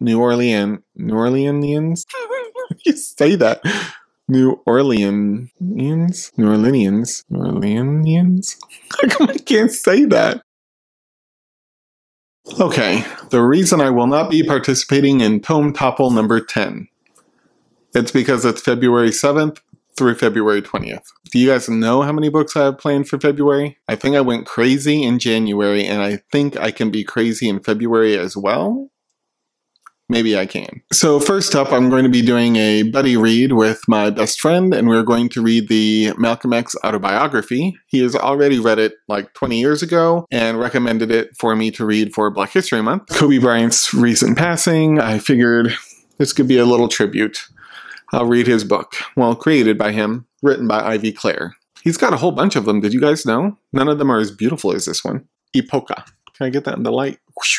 New Orleanians. You say that. New Orleanians. How come I can't say that? Okay, the reason I will not be participating in Tome Topple number 10. It's because it's February 7th through February 20th. Do you guys know how many books I have planned for February? I think I went crazy in January, and I think I can be crazy in February as well. Maybe I can. So first up, I'm going to be doing a buddy read with my best friend, and we're going to read the Malcolm X autobiography. He has already read it like 20 years ago and recommended it for me to read for Black History Month. Kobe Bryant's recent passing, I figured this could be a little tribute. I'll read his book. Well, created by him, written by Ivy Claire. He's got a whole bunch of them. Did you guys know? None of them are as beautiful as this one. Epoca. Can I get that in the light? Whoosh.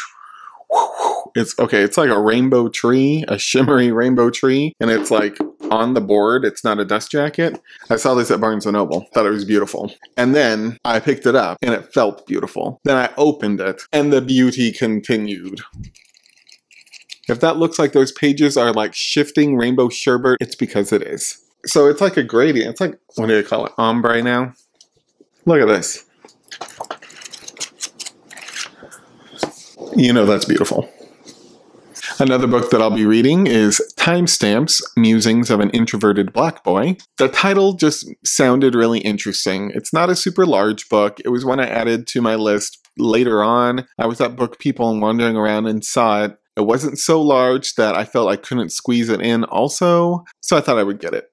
It's okay, it's like a rainbow tree, a shimmery rainbow tree, and it's like on the board. It's not a dust jacket. I saw this at Barnes & Noble. Thought it was beautiful. And then I picked it up and it felt beautiful. Then I opened it and the beauty continued. If that looks like those pages are like shifting rainbow sherbet, it's because it is. So it's like a gradient. It's like, what do they call it? Ombre now? Look at this. You know that's beautiful. Another book that I'll be reading is Timestamps, Musings of an Introverted Black Boy. The title just sounded really interesting. It's not a super large book. It was one I added to my list later on. I was at Book People and wandering around and saw it. It wasn't so large that I felt I couldn't squeeze it in also, so I thought I would get it.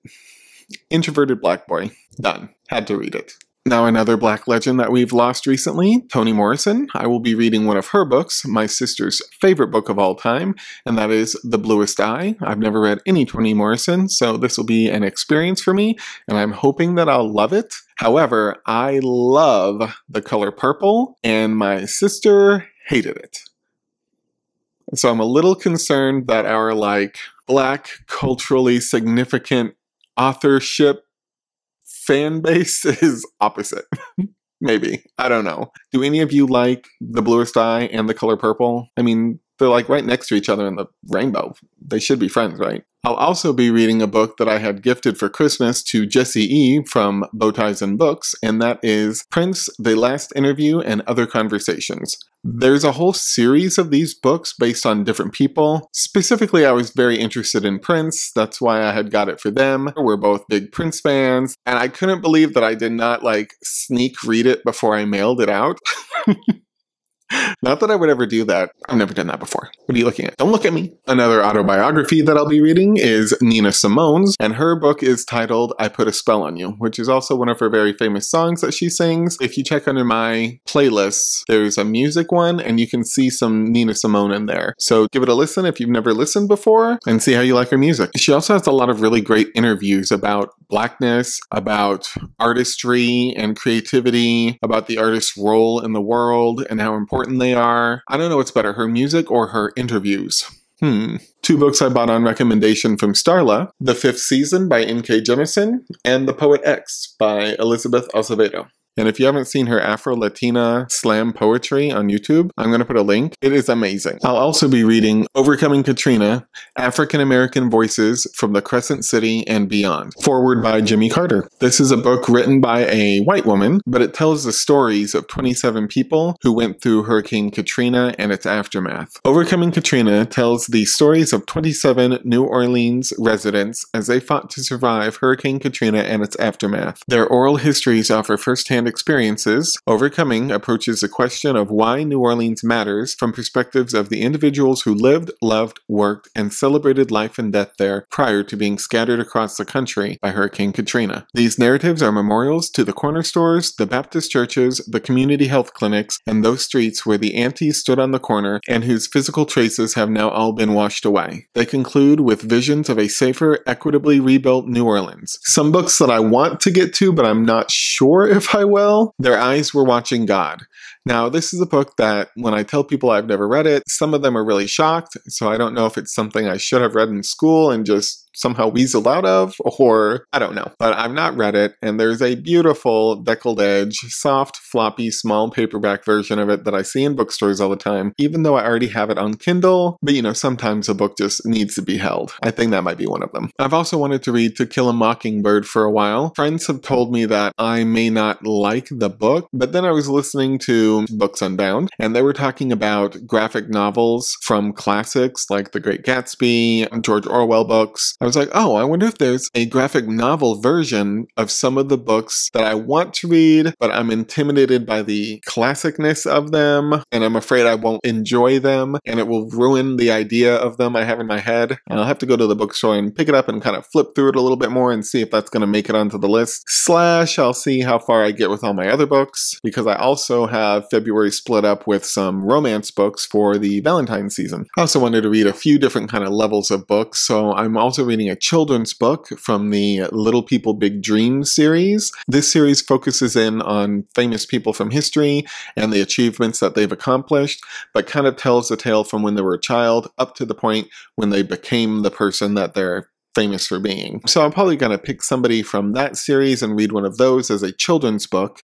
Introverted Black Boy. Done. Had to read it. Now another Black legend that we've lost recently, Toni Morrison. I will be reading one of her books, my sister's favorite book of all time, and that is The Bluest Eye. I've never read any Toni Morrison, so this will be an experience for me, and I'm hoping that I'll love it. However, I love The Color Purple, and my sister hated it. So I'm a little concerned that our, like, Black culturally significant authorship fan base is opposite. Maybe. I don't know. Do any of you like The Bluest Eye and The Color Purple? I mean, they're like right next to each other in the rainbow. They should be friends, right? I'll also be reading a book that I had gifted for Christmas to Jesse E. from Bowties and Books, and that is Prince: The Last Interview and Other Conversations. There's a whole series of these books based on different people. Specifically, I was very interested in Prince. That's why I had got it for them. We're both big Prince fans, and I couldn't believe that I did not, like, sneak read it before I mailed it out. Not that I would ever do that. I've never done that before. What are you looking at? Don't look at me. Another autobiography that I'll be reading is Nina Simone's, and her book is titled I Put a Spell on You, which is also one of her very famous songs that she sings. If you check under my playlists, there's a music one, and you can see some Nina Simone in there. So give it a listen if you've never listened before, and see how you like her music. She also has a lot of really great interviews about Blackness, about artistry and creativity, about the artist's role in the world, and how important they are. I don't know what's better, her music or her interviews. Two books I bought on recommendation from Starla, The Fifth Season by N.K. Jemison and The Poet X by Elizabeth Acevedo. And if you haven't seen her Afro-Latina slam poetry on YouTube, I'm going to put a link. It is amazing. I'll also be reading Overcoming Katrina, African-American Voices from the Crescent City and Beyond. Foreword by Jimmy Carter. This is a book written by a white woman, but it tells the stories of 27 people who went through Hurricane Katrina and its aftermath. Overcoming Katrina tells the stories of 27 New Orleans residents as they fought to survive Hurricane Katrina and its aftermath. Their oral histories offer firsthand experiences. Overcoming approaches the question of why New Orleans matters from perspectives of the individuals who lived, loved, worked, and celebrated life and death there prior to being scattered across the country by Hurricane Katrina. These narratives are memorials to the corner stores, the Baptist churches, the community health clinics, and those streets where the aunties stood on the corner and whose physical traces have now all been washed away. They conclude with visions of a safer, equitably rebuilt New Orleans. Some books that I want to get to, but I'm not sure if I will. Their Eyes Were Watching God. Now, this is a book that when I tell people I've never read it, some of them are really shocked. So I don't know if it's something I should have read in school and just somehow weaseled out of, or I don't know. But I've not read it, and there's a beautiful deckled edge, soft, floppy, small paperback version of it that I see in bookstores all the time, even though I already have it on Kindle. But you know, sometimes a book just needs to be held. I think that might be one of them. I've also wanted to read To Kill a Mockingbird for a while. Friends have told me that I may not like the book, but then I was listening to Books Unbound, and they were talking about graphic novels from classics like The Great Gatsby, George Orwell books. I was like, oh, I wonder if there's a graphic novel version of some of the books that I want to read, but I'm intimidated by the classicness of them, and I'm afraid I won't enjoy them, and it will ruin the idea of them I have in my head. And I'll have to go to the bookstore and pick it up and kind of flip through it a little bit more and see if that's going to make it onto the list. Slash, I'll see how far I get with all my other books, because I also have February split up with some romance books for the Valentine's season. I also wanted to read a few different kind of levels of books, so I'm also reading a children's book from the Little People Big Dreams series. This series focuses in on famous people from history and the achievements that they've accomplished, but kind of tells the tale from when they were a child up to the point when they became the person that they're famous for being. So I'm probably going to pick somebody from that series and read one of those as a children's book.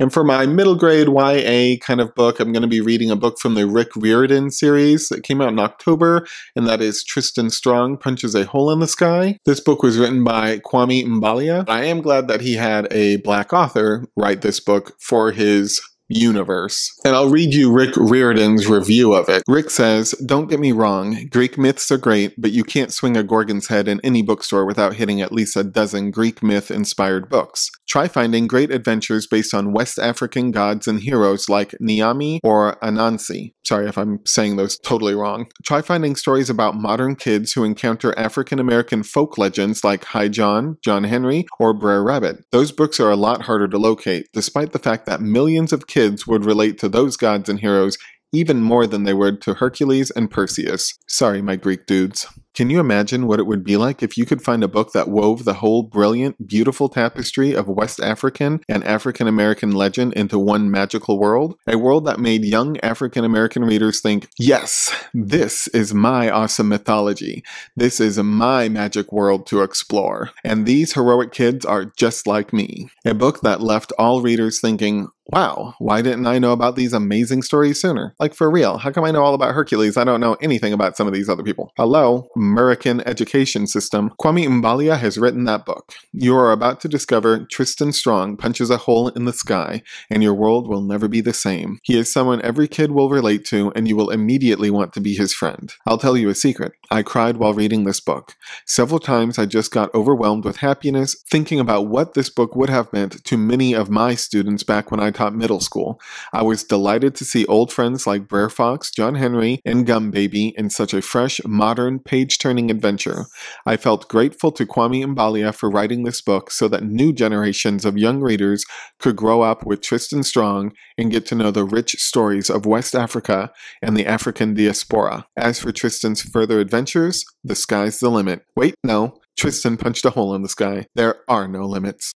And for my middle grade YA kind of book, I'm going to be reading a book from the Rick Riordan series that came out in October, and that is Tristan Strong Punches a Hole in the Sky. This book was written by Kwame Mbalia. I am glad that he had a black author write this book for his universe. And I'll read you Rick Riordan's review of it. Rick says, "Don't get me wrong, Greek myths are great, but you can't swing a Gorgon's head in any bookstore without hitting at least a dozen Greek myth-inspired books. Try finding great adventures based on West African gods and heroes like Niami or Anansi." Sorry if I'm saying those totally wrong. "Try finding stories about modern kids who encounter African-American folk legends like High John, John Henry, or Brer Rabbit. Those books are a lot harder to locate, despite the fact that millions of kids would relate to those gods and heroes even more than they would to Hercules and Perseus." Sorry, my Greek dudes. Can you imagine what it would be like if you could find a book that wove the whole brilliant, beautiful tapestry of West African and African American legend into one magical world? A world that made young African American readers think, yes, this is my awesome mythology. This is my magic world to explore. And these heroic kids are just like me. A book that left all readers thinking, wow, why didn't I know about these amazing stories sooner? Like, for real, how come I know all about Hercules? I don't know anything about some of these other people. Hello, American education system. Kwame Mbalia has written that book. You are about to discover Tristan Strong punches a hole in the sky, and your world will never be the same. He is someone every kid will relate to, and you will immediately want to be his friend. I'll tell you a secret. I cried while reading this book. Several times I just got overwhelmed with happiness, thinking about what this book would have meant to many of my students back when I taught middle school. I was delighted to see old friends like Brer Fox, John Henry, and Gumbaby in such a fresh, modern, page-turning adventure. I felt grateful to Kwame Mbalia for writing this book so that new generations of young readers could grow up with Tristan Strong and get to know the rich stories of West Africa and the African diaspora. As for Tristan's further adventures, the sky's the limit. Wait, no. Tristan punched a hole in the sky. There are no limits.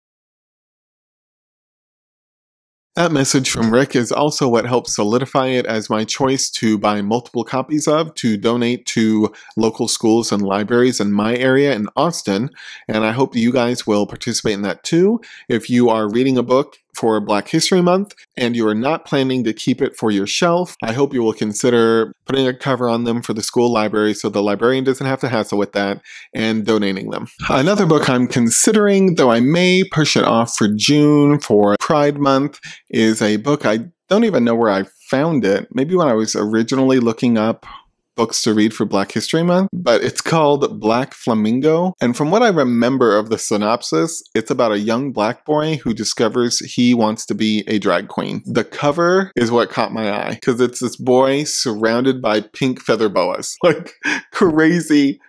That message from Rick is also what helps solidify it as my choice to buy multiple copies of, to donate to local schools and libraries in my area in Austin, and I hope you guys will participate in that too. If you are reading a book for Black History Month and you are not planning to keep it for your shelf, I hope you will consider putting a cover on them for the school library so the librarian doesn't have to hassle with that, and donating them. Another book I'm considering, though I may push it off for June for Pride Month, is a book I don't even know where I found it. Maybe when I was originally looking up books to read for Black History Month, but it's called Black Flamingo. And from what I remember of the synopsis, it's about a young black boy who discovers he wants to be a drag queen. The cover is what caught my eye, because it's this boy surrounded by pink feather boas. Like, crazy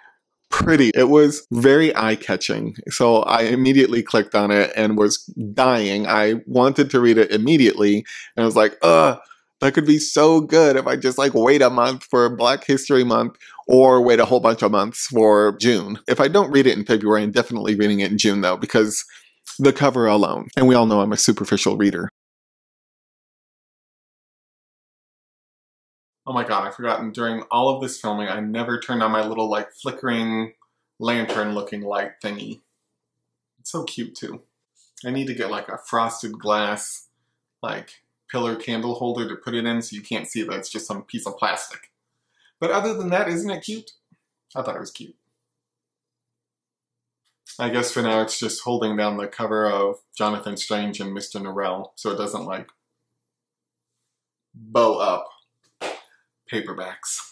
pretty. It was very eye-catching, so I immediately clicked on it and was dying. I wanted to read it immediately, and I was like, That could be so good if I just like wait a month for Black History Month or wait a whole bunch of months for June. If I don't read it in February, I'm definitely reading it in June though, because the cover alone. And we all know I'm a superficial reader. Oh my God, I've forgotten. During all of this filming, I never turned on my little like flickering lantern looking light thingy. It's so cute too. I need to get like a frosted glass, like pillar candle holder to put it in so you can't see that it's just some piece of plastic. But other than that, isn't it cute? I thought it was cute. I guess for now it's just holding down the cover of Jonathan Strange and Mr. Norrell so it doesn't like bow up paperbacks.